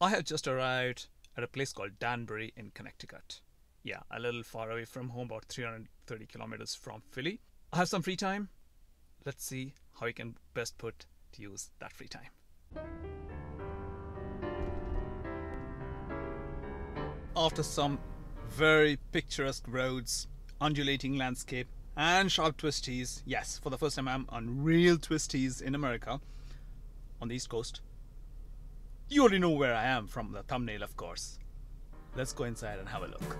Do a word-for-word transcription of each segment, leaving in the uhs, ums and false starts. I have just arrived at a place called Danbury in Connecticut. Yeah, a little far away from home, about three hundred thirty kilometers from Philly. I have some free time. Let's see how we can best put to use that free time. After some very picturesque roads, undulating landscape, and sharp twisties, yes, for the first time I'm on real twisties in America, on the East Coast. You already know where I am from the thumbnail, of course. Let's go inside and have a look.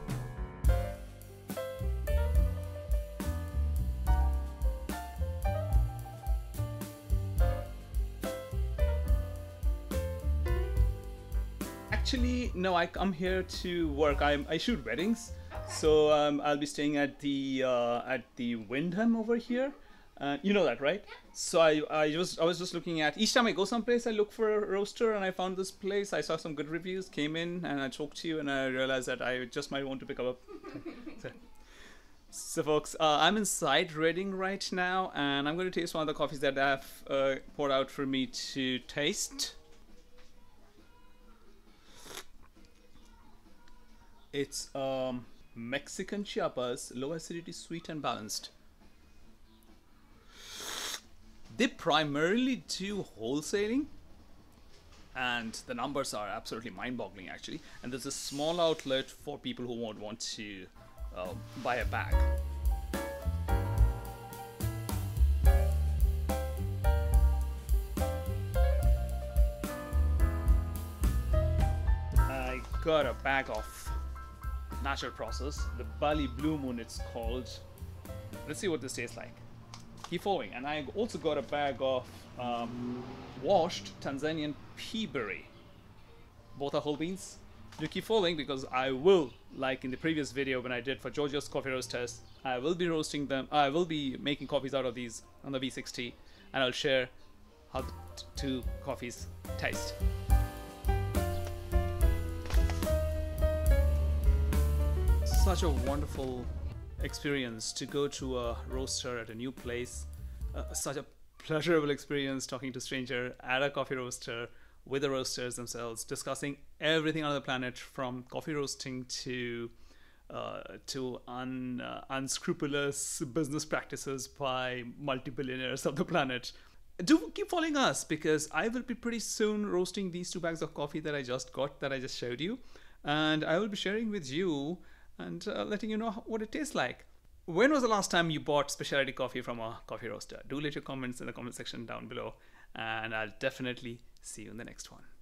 Actually, no, I come here to work. I, I shoot weddings, so um, I'll be staying at the uh, at the Windham over here. Uh, you know that, right? Yeah. So I, I, just, I was just looking at, each time I go someplace, I look for a roaster, and I found this place. I saw some good reviews, came in, and I talked to you, and I realized that I just might want to pick up a... so, so folks, uh, I'm inside Redding right now, and I'm going to taste one of the coffees that I've uh, poured out for me to taste. It's um, Mexican Chiapas, low acidity, sweet and balanced. They primarily do wholesaling, and the numbers are absolutely mind-boggling actually, and there's a small outlet for people who won't want to uh, buy a bag. I got a bag of natural process, the Bali Blue Moon it's called. Let's see what this tastes like. Keep following. And I also got a bag of um, washed Tanzanian peaberry. Both are whole beans. Do keep following, because I will, like in the previous video when I did for Georgia's coffee roast test, I will be roasting them. I will be making coffees out of these on the V sixty, and I'll share how the two coffees taste. Such a wonderful experience to go to a roaster at a new place. Uh, such a pleasurable experience talking to a stranger at a coffee roaster with the roasters themselves, discussing everything on the planet, from coffee roasting to uh, to un, uh, unscrupulous business practices by multi-billionaires of the planet. Do keep following us, because I will be pretty soon roasting these two bags of coffee that I just got, that I just showed you, and I will be sharing with you and uh, letting you know what it tastes like. When was the last time you bought specialty coffee from a coffee roaster? Do leave your comments in the comment section down below, and I'll definitely see you in the next one.